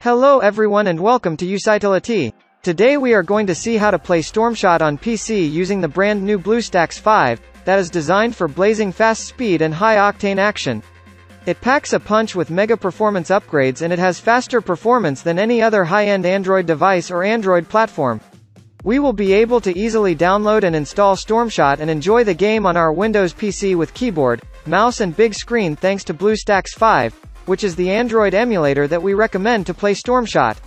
Hello everyone and welcome to Usitility. Today we are going to see how to play Stormshot on PC using the brand new BlueStacks 5, that is designed for blazing fast speed and high octane action. It packs a punch with mega performance upgrades and it has faster performance than any other high-end Android device or Android platform. We will be able to easily download and install Stormshot and enjoy the game on our Windows PC with keyboard, mouse and big screen thanks to BlueStacks 5. Which is the Android emulator that we recommend to play Stormshot.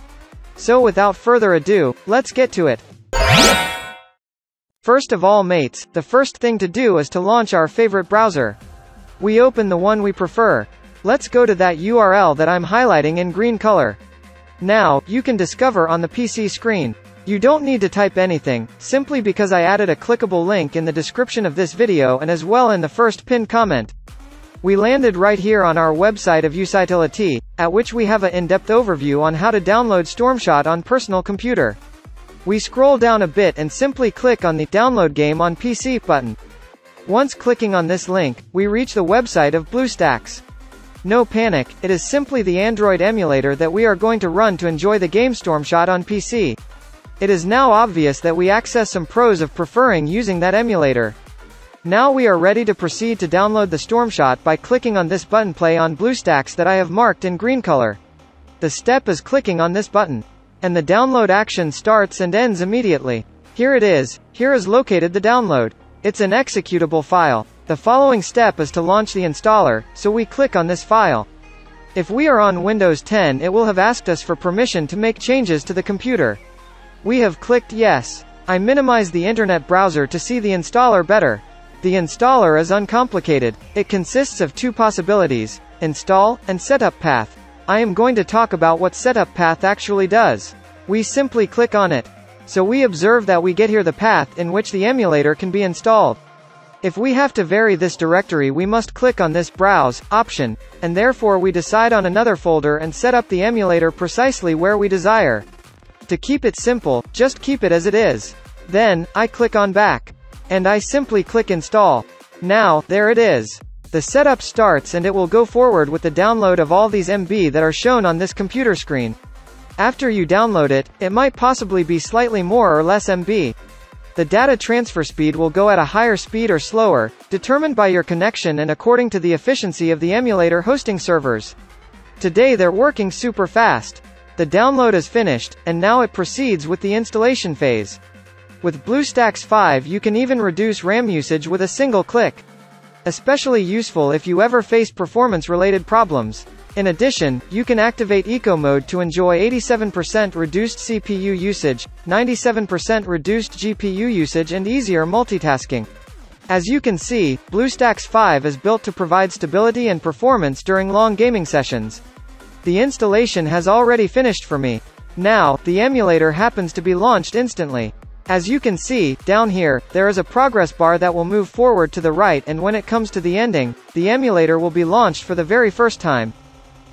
So without further ado, let's get to it. First of all mates, the first thing to do is to launch our favorite browser. We open the one we prefer. Let's go to that URL that I'm highlighting in green color. Now, you can discover on the PC screen. You don't need to type anything, simply because I added a clickable link in the description of this video and as well in the first pinned comment. We landed right here on our website of Usitility, at which we have an in-depth overview on how to download Stormshot on personal computer. We scroll down a bit and simply click on the Download Game on PC button. Once clicking on this link, we reach the website of BlueStacks. No panic, it is simply the Android emulator that we are going to run to enjoy the game Stormshot on PC. It is now obvious that we access some pros of preferring using that emulator. Now we are ready to proceed to download the Stormshot by clicking on this button Play on BlueStacks that I have marked in green color. The step is clicking on this button. And the download action starts and ends immediately. Here it is. Here is located the download. It's an executable file. The following step is to launch the installer, so we click on this file. If we are on Windows 10 it will have asked us for permission to make changes to the computer. We have clicked yes. I minimize the internet browser to see the installer better. The installer is uncomplicated. It consists of two possibilities, install, and setup path. I am going to talk about what setup path actually does. We simply click on it. So we observe that we get here the path in which the emulator can be installed. If we have to vary this directory we must click on this browse option, and therefore we decide on another folder and set up the emulator precisely where we desire. To keep it simple, just keep it as it is. Then, I click on back. And I simply click install. Now, there it is. The setup starts and it will go forward with the download of all these MB that are shown on this computer screen. After you download it, it might possibly be slightly more or less MB. The data transfer speed will go at a higher speed or slower, determined by your connection and according to the efficiency of the emulator hosting servers. Today they're working super fast. The download is finished, and now it proceeds with the installation phase. With BlueStacks 5 you can even reduce RAM usage with a single click. Especially useful if you ever face performance-related problems. In addition, you can activate Eco Mode to enjoy 87% reduced CPU usage, 97% reduced GPU usage and easier multitasking. As you can see, BlueStacks 5 is built to provide stability and performance during long gaming sessions. The installation has already finished for me. Now, the emulator happens to be launched instantly. As you can see, down here, there is a progress bar that will move forward to the right and when it comes to the ending, the emulator will be launched for the very first time.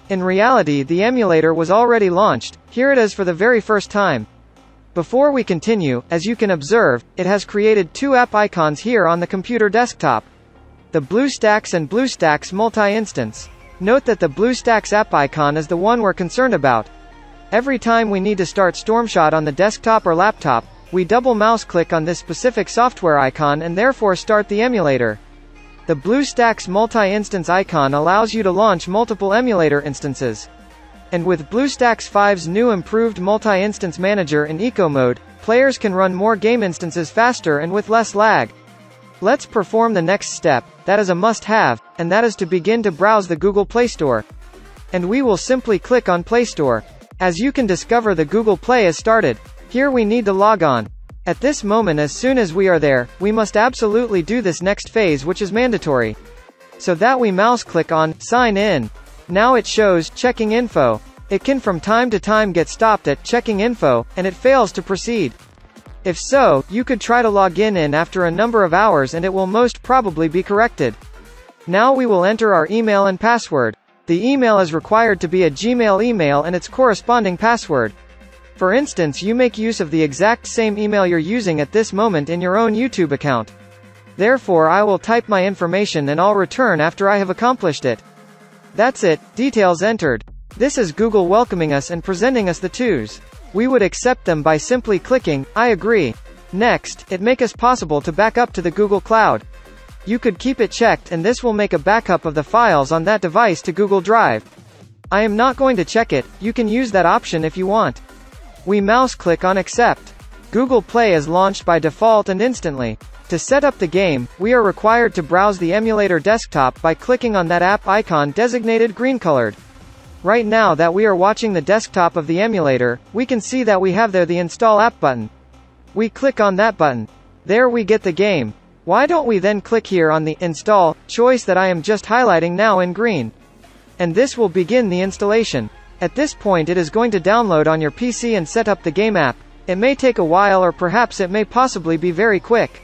In reality the emulator was already launched, here it is for the very first time. Before we continue, as you can observe, it has created two app icons here on the computer desktop. The BlueStacks and BlueStacks multi-instance. Note that the BlueStacks app icon is the one we're concerned about. Every time we need to start Stormshot on the desktop or laptop, we double mouse click on this specific software icon and therefore start the emulator. The BlueStacks multi-instance icon allows you to launch multiple emulator instances. And with BlueStacks 5's new improved multi-instance manager in Eco Mode, players can run more game instances faster and with less lag. Let's perform the next step, that is a must-have, and that is to begin to browse the Google Play Store. And we will simply click on Play Store. As you can discover the Google Play is started. Here we need to log on. At this moment as soon as we are there, we must absolutely do this next phase which is mandatory. So that we mouse click on, sign in. Now it shows, checking info. It can from time to time get stopped at, checking info, and it fails to proceed. If so, you could try to log in after a number of hours and it will most probably be corrected. Now we will enter our email and password. The email is required to be a Gmail email and its corresponding password. For instance, you make use of the exact same email you're using at this moment in your own YouTube account. Therefore I will type my information and I'll return after I have accomplished it. That's it, details entered. This is Google welcoming us and presenting us the twos. We would accept them by simply clicking, I agree. Next, it make us possible to back up to the Google Cloud. You could keep it checked and this will make a backup of the files on that device to Google Drive. I am not going to check it, you can use that option if you want. We mouse click on accept. Google Play is launched by default and instantly. To set up the game, we are required to browse the emulator desktop by clicking on that app icon designated green colored. Right now that we are watching the desktop of the emulator, we can see that we have there the install app button. We click on that button. There we get the game. Why don't we then click here on the install choice that I am just highlighting now in green? And this will begin the installation. At this point it is going to download on your PC and set up the game app. It may take a while or perhaps it may possibly be very quick.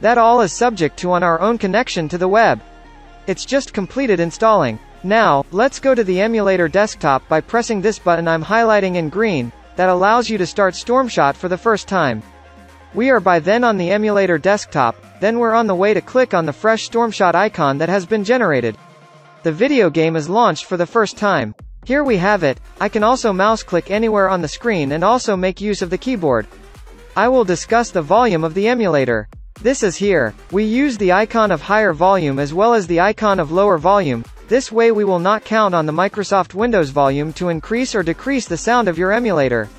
That all is subject to on our own connection to the web. It's just completed installing. Now, let's go to the emulator desktop by pressing this button I'm highlighting in green, that allows you to start Stormshot for the first time. We are by then on the emulator desktop, then we're on the way to click on the fresh Stormshot icon that has been generated. The video game is launched for the first time. Here we have it. I can also mouse click anywhere on the screen and also make use of the keyboard. I will discuss the volume of the emulator. This is here. We use the icon of higher volume as well as the icon of lower volume. This way we will not count on the Microsoft Windows volume to increase or decrease the sound of your emulator.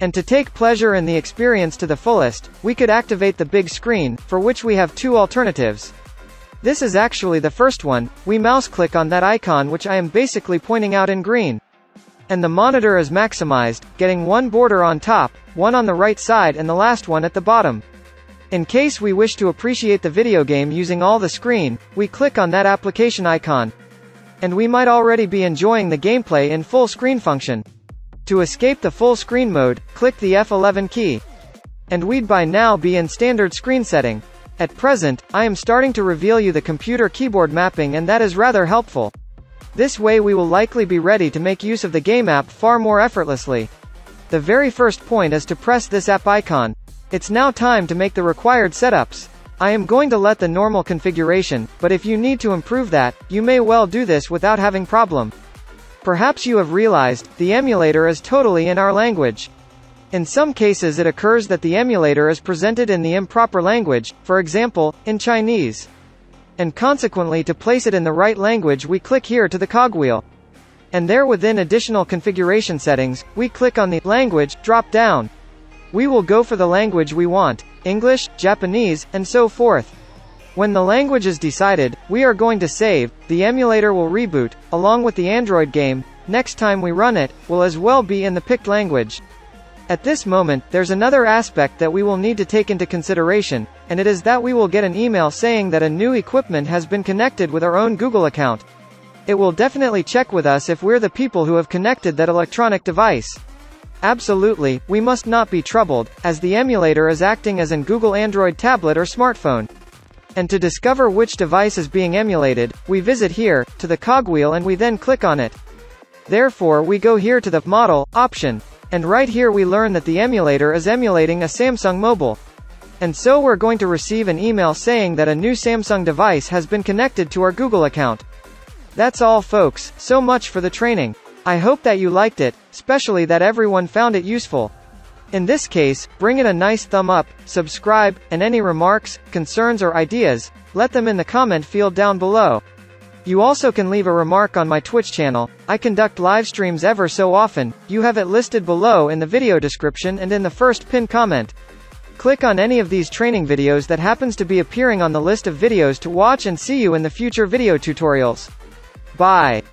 And to take pleasure in the experience to the fullest, we could activate the big screen, for which we have two alternatives. This is actually the first one. We mouse click on that icon which I am basically pointing out in green. And the monitor is maximized, getting one border on top, one on the right side and the last one at the bottom. In case we wish to appreciate the video game using all the screen, we click on that application icon. And we might already be enjoying the gameplay in full screen function. To escape the full screen mode, click the F11 key. And we'd by now be in standard screen setting. At present, I am starting to reveal you the computer keyboard mapping and that is rather helpful. This way we will likely be ready to make use of the game app far more effortlessly. The very first point is to press this app icon. It's now time to make the required setups. I am going to let the normal configuration, but if you need to improve that, you may well do this without having problem. Perhaps you have realized, the emulator is totally in our language. In some cases it occurs that the emulator is presented in the improper language, for example, in Chinese. And consequently to place it in the right language we click here to the cogwheel. And there within additional configuration settings, we click on the language drop-down. We will go for the language we want, English, Japanese, and so forth. When the language is decided, we are going to save, the emulator will reboot, along with the Android game, next time we run it, will as well be in the picked language. At this moment, there's another aspect that we will need to take into consideration, and it is that we will get an email saying that a new equipment has been connected with our own Google account. It will definitely check with us if we're the people who have connected that electronic device. Absolutely, we must not be troubled, as the emulator is acting as in Google Android tablet or smartphone. And to discover which device is being emulated, we visit here, to the cogwheel and we then click on it. Therefore we go here to the model option. And right here we learn that the emulator is emulating a Samsung mobile. And so we're going to receive an email saying that a new Samsung device has been connected to our Google account. That's all folks, so much for the training. I hope that you liked it, especially that everyone found it useful. In this case, bring it a nice thumb up, subscribe, and any remarks, concerns or ideas, let them in the comment field down below. You also can leave a remark on my Twitch channel. I conduct live streams ever so often, you have it listed below in the video description and in the first pinned comment. Click on any of these training videos that happens to be appearing on the list of videos to watch and see you in the future video tutorials. Bye.